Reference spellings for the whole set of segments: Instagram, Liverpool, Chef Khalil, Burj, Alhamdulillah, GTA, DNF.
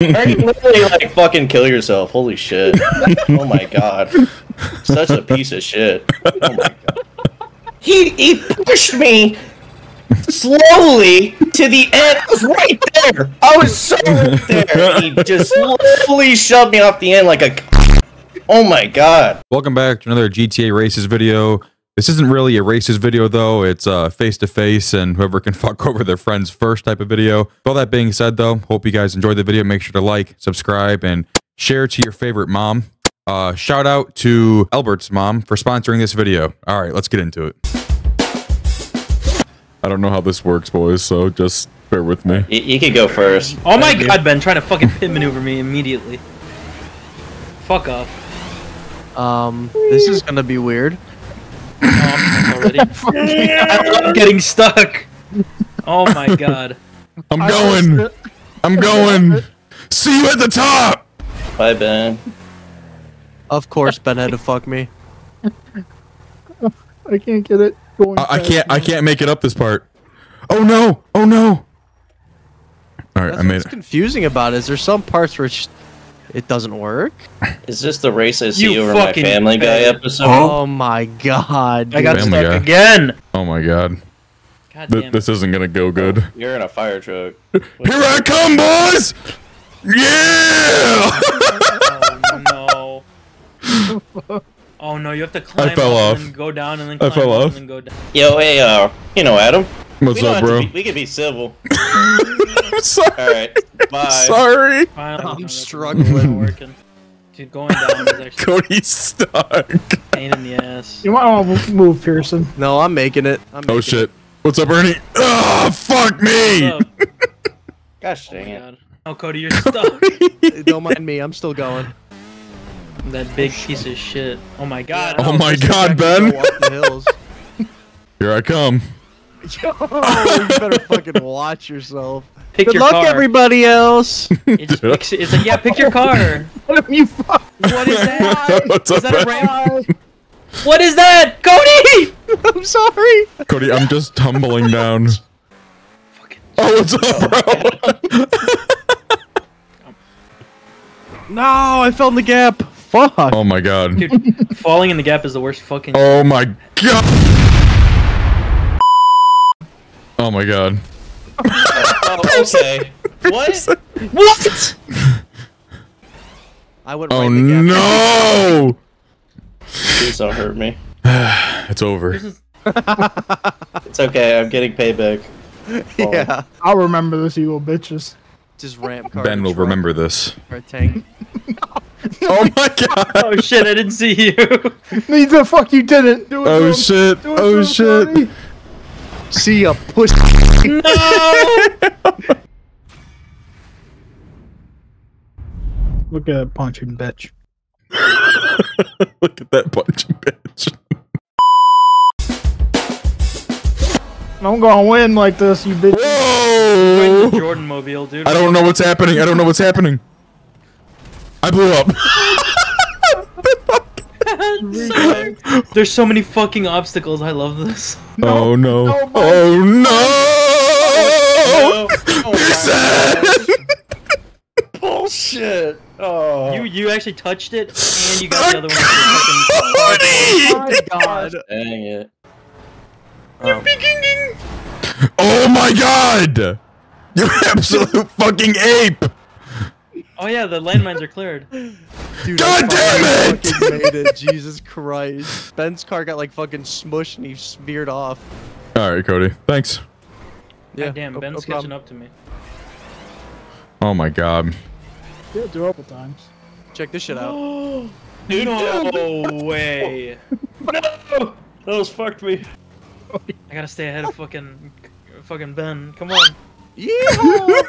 Or you literally like fucking kill yourself. Holy shit. Oh my god. Such a piece of shit. Oh my god. He pushed me slowly to the end. I was right there. I was so right there. He just slowly shoved me off the end like a... Oh my god. Welcome back to another GTA Races video. This isn't really a races video though, it's face-to-face and whoever can fuck over their friends first type of video. With all that being said though, hope you guys enjoyed the video. Make sure to like, subscribe, and share to your favorite mom. Shout out to Albert's mom for sponsoring this video. Alright, let's get into it. I don't know how this works, boys, so just bear with me. You can go first. Oh my god, Ben, trying to fucking pit maneuver me immediately. Fuck off. This is gonna be weird. I love getting stuck. Oh my god. I'm going. See you at the top. Bye, Ben. Of course Ben had to fuck me. I can't get it going. I can't make it up this part. Oh no. Oh no. All right, I made it. What's confusing about it is there's some parts where it doesn't work. Is this the race I see over my Family Guy episode? Oh my god, dude. I got stuck again. Oh my god. This isn't gonna go good. You're in a fire truck. Here I come, boys! Yeah! Oh no. Oh no, you have to climb up and go down and then climb up and then go down. Yo, hey, you know Adam. What's up, bro? We could be civil. I'm sorry. All right. Bye. Sorry. I'm struggling. Dude, going down is actually... Cody's stuck. Pain in the ass. You want to move, Pearson? No, I'm making it. Oh, shit. What's up, Ernie? Oh, fuck me. Gosh dang it. Oh, Cody, you're stuck. Don't mind me. I'm still going. That big piece of shit. Oh, my God. Oh, my God, Ben. Here I come. Yo, you better fucking watch yourself. Pick Good your luck, car. Everybody else. It's like, yeah, pick your car. What you fuck? What is that? What's is up, that a round? What is that, Cody? I'm sorry, Cody. I'm just tumbling down. Fucking oh, what's up, bro? No, I fell in the gap. Fuck. Oh my god. Dude, falling in the gap is the worst fucking. Oh my god. Oh my god. Oh, okay. What? What? I would right the gap. No! Please don't hurt me. It's over. It's okay, I'm getting payback. Yeah. I'll remember this, you little bitches. Just ramp car. Ben will remember this. Tank. Oh my god. Oh shit, I didn't see you. The fuck you didn't. Do it, oh shit. Do it, oh shit. Buddy. See ya, pussy. No! Look at that punching bitch. Look at that punching bitch. I'm gonna win like this, you bitch. Whoa! Jordan Mobile, dude. I don't know what's happening. I don't know what's happening. I blew up. So, there's so many fucking obstacles. I love this. No, oh no! No oh no! Oh, no. Oh, bullshit! Oh. You actually touched it, and you got the other one. Oh my god! Dang it! Oh my god! You absolute fucking ape! Oh yeah, the landmines are cleared. Dude, god damn it! Fucking made it. Jesus Christ. Ben's car got like fucking smushed and he smeared off. Alright, Cody. Thanks. Yeah, god damn, Ben's catching up to me. Oh my god. Yeah, do it a couple times. Check this shit out. Dude, no way. No! Those fucked me. I gotta stay ahead of fucking Ben. Come on. Yeah!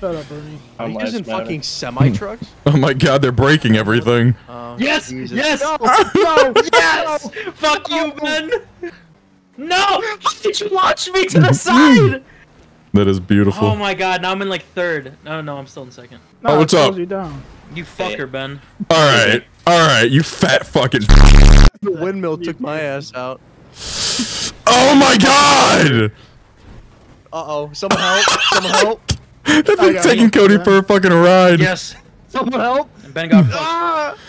Shut up, Ernie. Are you using fucking semi-trucks? Oh my god, they're breaking everything. Yes! Jesus. Yes! No! No! Yes! No! Fuck you, Ben! No! Did you launch me to the side? That is beautiful. Oh my god, now I'm in like third. No, no, I'm still in second. No, oh, what's up? You down. You fucker, Ben. Alright, alright, you fat fucking... The windmill took my ass out. Oh my god! Uh-oh, someone help, someone help. That thing's taking Cody for a fucking ride. Yes. Someone help. And Ben got fucked.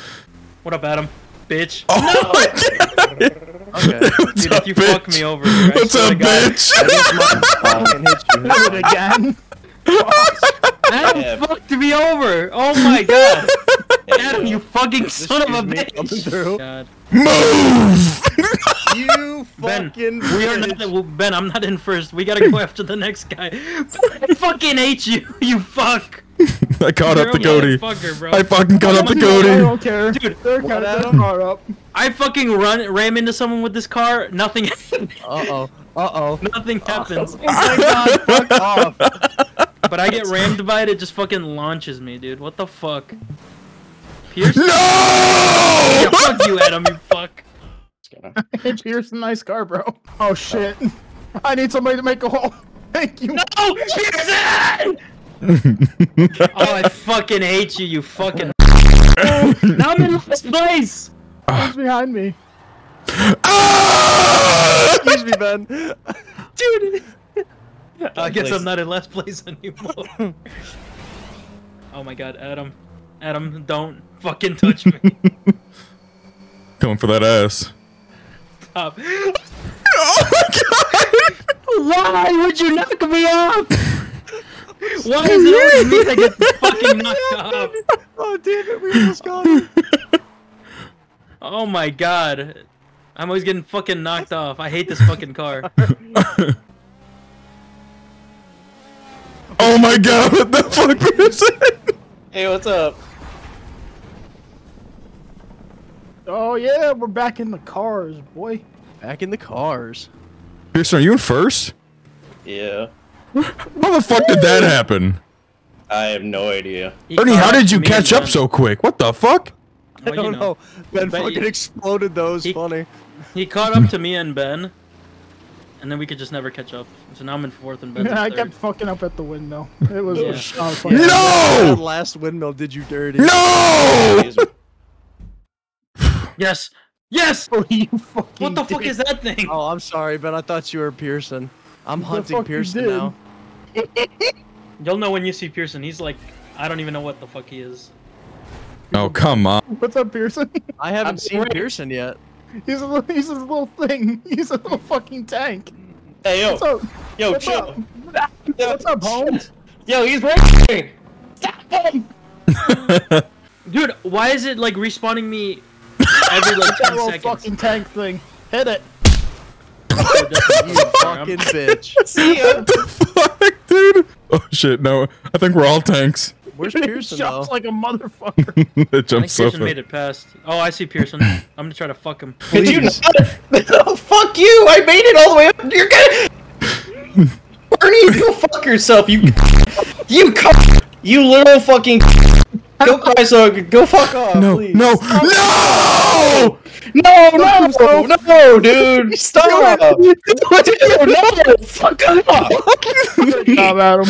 What up, Adam? Bitch. Oh no. My God. Okay. What's dude, up, if you bitch? Fuck me over. Here, what's up, bitch? I hit you again. Adam fucked me over. Oh my God. Adam, you fucking son of a bitch. God. Move. You fucking Ben, we are not, Ben, I'm not in first. We gotta go after the next guy. I fucking hate you, you fuck. I caught up to Cody. I fucking caught up to Cody. I don't care. Dude, they're caught up. I fucking ram into someone with this car. Nothing happens. Uh-oh. Uh-oh. Nothing happens. Oh my God, fuck off. But I get rammed by it, it just fucking launches me, dude. What the fuck? Pierce? No! Yeah, fuck you, Adam, you fuck. Hey, Pearson, nice car, bro. Oh shit! Oh. I need somebody to make a hole. Thank you. No, Pearson! Oh, I fucking hate you, you fucking. Now I'm in this place. Who's behind me? Oh! Excuse me, Ben. Dude, I guess I'm not in last place anymore. Oh my God, Adam! Adam, don't fucking touch me. Going for that ass. Stop. Oh my God! Why would you knock me off? Why is it always me that gets fucking knocked off? Oh damn it, we almost got it. Oh my God. I'm always getting fucking knocked off. I hate this fucking car. Oh my God, what the fuck is it? Hey, what's up? Oh yeah, we're back in the cars, boy. Back in the cars. Pearson, are you in first? Yeah. How the fuck did that happen? I have no idea. Ernie, how did you catch up so quick? What the fuck? I don't know. Ben fucking exploded though, it's funny. He caught up to me and Ben. And then we could just never catch up. So now I'm in fourth and Ben's in third. I kept fucking up at the windmill. It was a strong fight. No! That last windmill did you dirty. No! Yes! Yes! Oh, you fucking what the fuck is that thing? Oh, I'm sorry, Ben. I thought you were Pearson. I'm hunting Pearson now. You'll know when you see Pearson. He's like, I don't even know what the fuck he is. Oh, come on. What's up, Pearson? I haven't seen Pearson yet. He's a little thing. He's a little fucking tank. Hey, yo. What's up? Yo, what's chill. Up? What's up, Holmes? Yo, he's right. Stop him! Dude, why is it like respawning me? Every like 10 seconds. Fucking tank thing. Hit it. You fucking bitch. See ya. What the fuck, dude? Oh shit, no. I think we're all tanks. Where's Pearson? It jumps like a motherfucker. It jumps so Pearson made it past. Oh, I see Pearson. I'm gonna try to fuck him. Did you not? Oh, fuck you! I made it all the way up. You're gonna. Ernie, go fuck yourself. You little fucking. Go cry, so go fuck off, no, please. No, no, no, no, no, no, no, dude, stop, dude, no, fuck off. Stop, Adam.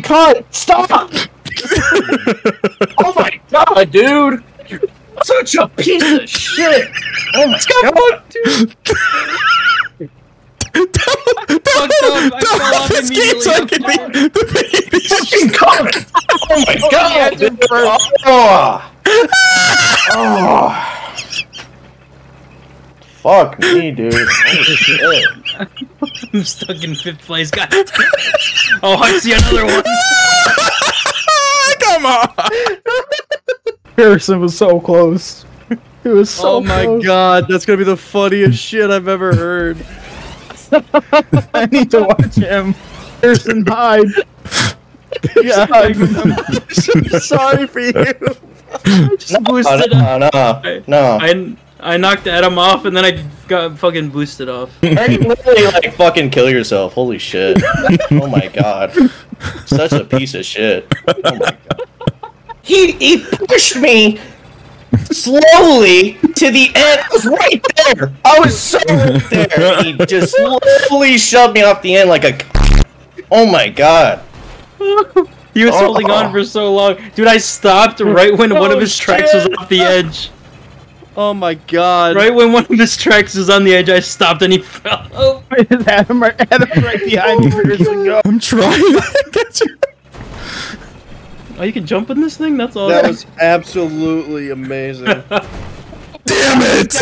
God, stop. Oh my God, dude, you're such a piece of shit. Oh my God, dude. This game's like the baby fucking coming! Oh my God! Oh. Fuck me, dude. I'm stuck in fifth place, guys. Oh, I see another one. Come on! Harrison was so close. It was so close. My God, that's gonna be the funniest shit I've ever heard. I need to watch him. Pearson, hide. Yeah, I'm so sorry for you. I just boosted up. No. I knocked Adam off and then I got fucking boosted off. You literally like fucking kill yourself. Holy shit. Oh my God. Such a piece of shit. Oh my God. He pushed me slowly to the end. I was right there. I was so right there. He just slowly shoved me off the end like a. Oh my God. He was holding on for so long. Dude, I stopped right when one of his tracks was off the edge. Oh my God. Right when one of his tracks was on the edge, I stopped and he fell over. is Adam's right behind you. I'm trying to get you. Oh, you can jump in this thing? That's all. That was absolutely amazing. Damn it!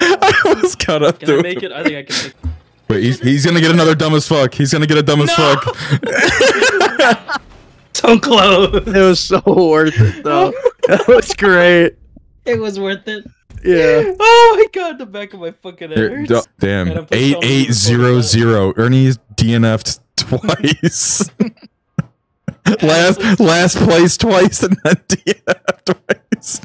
I was caught up. Can I make it? I think I can make it. Wait, he's gonna get another dumb as fuck. He's gonna get a dumb as fuck. So close. It was so worth it, though. That was great. It was worth it. Yeah. Oh my god, the back of my fucking head hurts. Damn. 8800. Ernie's DNF'd twice. last place twice and then DNF twice.